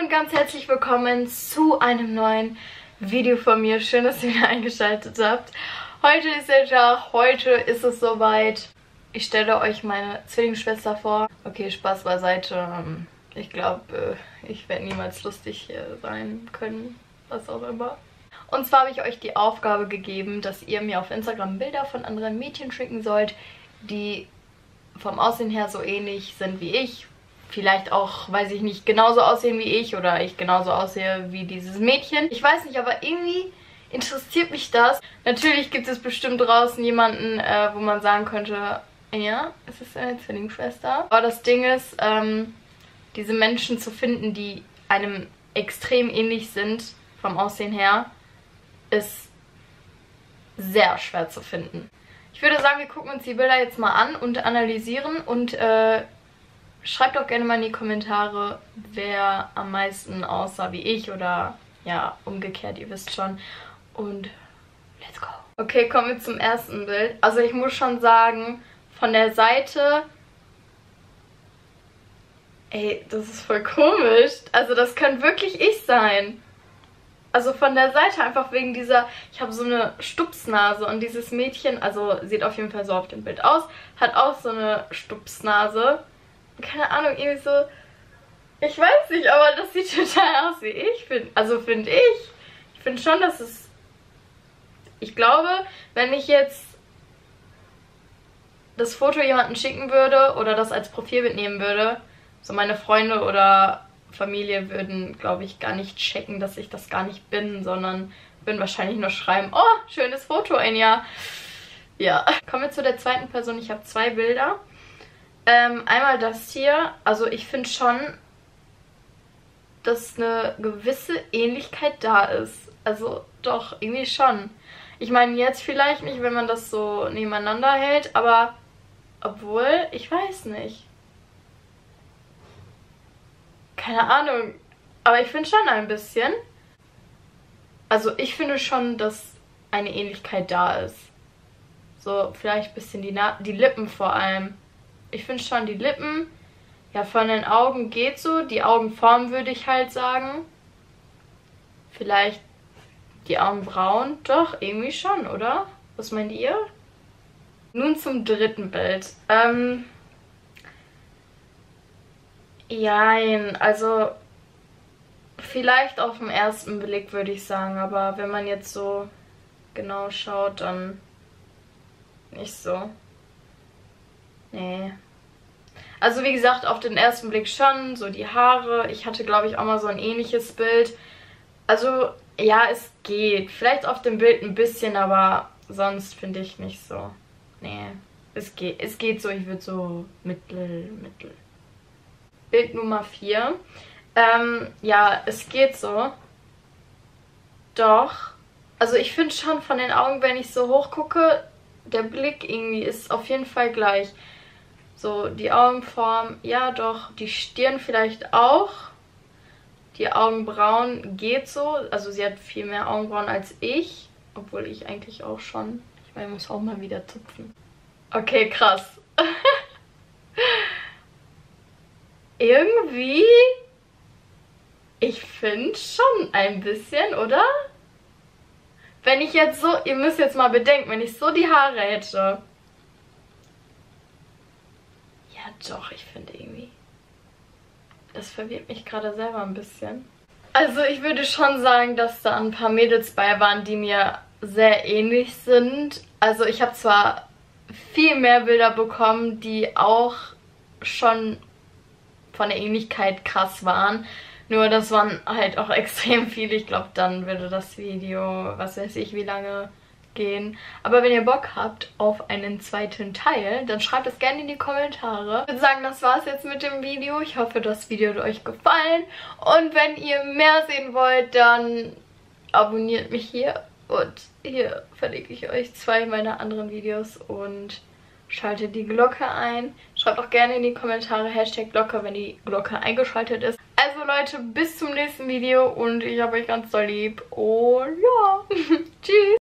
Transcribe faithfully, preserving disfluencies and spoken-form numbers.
und ganz herzlich willkommen zu einem neuen Video von mir. Schön, dass ihr wieder eingeschaltet habt. Heute ist der Tag, heute ist es soweit. Ich stelle euch meine Zwillingsschwester vor. Okay, Spaß beiseite. Ich glaube, ich werde niemals lustig sein können, was auch immer. Und zwar habe ich euch die Aufgabe gegeben, dass ihr mir auf Instagram Bilder von anderen Mädchen schicken sollt, die vom Aussehen her so ähnlich sind wie ich. Vielleicht auch, weiß ich nicht, genauso aussehen wie ich oder ich genauso aussehe wie dieses Mädchen. Ich weiß nicht, aber irgendwie interessiert mich das. Natürlich gibt es bestimmt draußen jemanden, äh, wo man sagen könnte, ja, es ist eine Zwillingsschwester. Aber das Ding ist, ähm, diese Menschen zu finden, die einem extrem ähnlich sind, vom Aussehen her, ist sehr schwer zu finden. Ich würde sagen, wir gucken uns die Bilder jetzt mal an und analysieren und äh, schreibt doch gerne mal in die Kommentare, wer am meisten aussah wie ich oder ja, umgekehrt, ihr wisst schon. Und let's go. Okay, kommen wir zum ersten Bild. Also ich muss schon sagen, von der Seite... Ey, das ist voll komisch. Also das kann wirklich ich sein. Also von der Seite einfach wegen dieser... Ich habe so eine Stupsnase und dieses Mädchen, also sieht auf jeden Fall so auf dem Bild aus, hat auch so eine Stupsnase. Keine Ahnung, irgendwie so... Ich weiß nicht, aber das sieht total aus wie ich. Find, also finde ich. Ich finde schon, dass es... Ich glaube, wenn ich jetzt das Foto jemandem schicken würde oder das als Profilbild nehmen würde, so meine Freunde oder Familie würden, glaube ich, gar nicht checken, dass ich das gar nicht bin, sondern würden wahrscheinlich nur schreiben, oh, schönes Foto, Enya. Ja. Kommen wir zu der zweiten Person. Ich habe zwei Bilder. Ähm, einmal das hier, also ich finde schon, dass eine gewisse Ähnlichkeit da ist. Also doch, irgendwie schon. Ich meine jetzt vielleicht nicht, wenn man das so nebeneinander hält, aber obwohl, ich weiß nicht. Keine Ahnung, aber ich finde schon ein bisschen. Also ich finde schon, dass eine Ähnlichkeit da ist. So, vielleicht ein bisschen die, Na- die Lippen vor allem. Ich finde schon die Lippen, ja von den Augen geht so, die Augenform würde ich halt sagen. Vielleicht die Augenbrauen, doch, irgendwie schon, oder? Was meint ihr? Nun zum dritten Bild. Ähm, jein, also vielleicht auf den ersten Blick würde ich sagen, aber wenn man jetzt so genau schaut, dann nicht so. Nee. Also wie gesagt, auf den ersten Blick schon, so die Haare. Ich hatte, glaube ich, auch mal so ein ähnliches Bild. Also, ja, es geht. Vielleicht auf dem Bild ein bisschen, aber sonst finde ich nicht so. Nee, es geht, es geht so. Ich würde so mittel, mittel. Bild Nummer vier. Ähm, ja, es geht so. Doch. Also ich finde schon von den Augen, wenn ich so hoch gucke, der Blick irgendwie ist auf jeden Fall gleich. So, die Augenform, ja doch, die Stirn vielleicht auch. Die Augenbrauen geht so, also sie hat viel mehr Augenbrauen als ich, obwohl ich eigentlich auch schon, ich meine, ich muss auch mal wieder zupfen. Okay, krass. Irgendwie, ich finde schon ein bisschen, oder? Wenn ich jetzt so, ihr müsst jetzt mal bedenken, wenn ich so die Haare hätte. Ja doch, ich finde irgendwie. Das verwirrt mich gerade selber ein bisschen. Also ich würde schon sagen, dass da ein paar Mädels bei waren, die mir sehr ähnlich sind. Also ich habe zwar viel mehr Bilder bekommen, die auch schon von der Ähnlichkeit krass waren. Nur das waren halt auch extrem viele. Ich glaube, dann würde das Video, was weiß ich, wie lange gehen. Aber wenn ihr Bock habt auf einen zweiten Teil, dann schreibt es gerne in die Kommentare. Ich würde sagen, das war's jetzt mit dem Video. Ich hoffe, das Video hat euch gefallen. Und wenn ihr mehr sehen wollt, dann abonniert mich hier. Und hier verlinke ich euch zwei meiner anderen Videos und... Schaltet die Glocke ein. Schreibt auch gerne in die Kommentare Hashtag Glocke, wenn die Glocke eingeschaltet ist. Also Leute, bis zum nächsten Video und ich habe euch ganz doll lieb. Oh ja. Tschüss.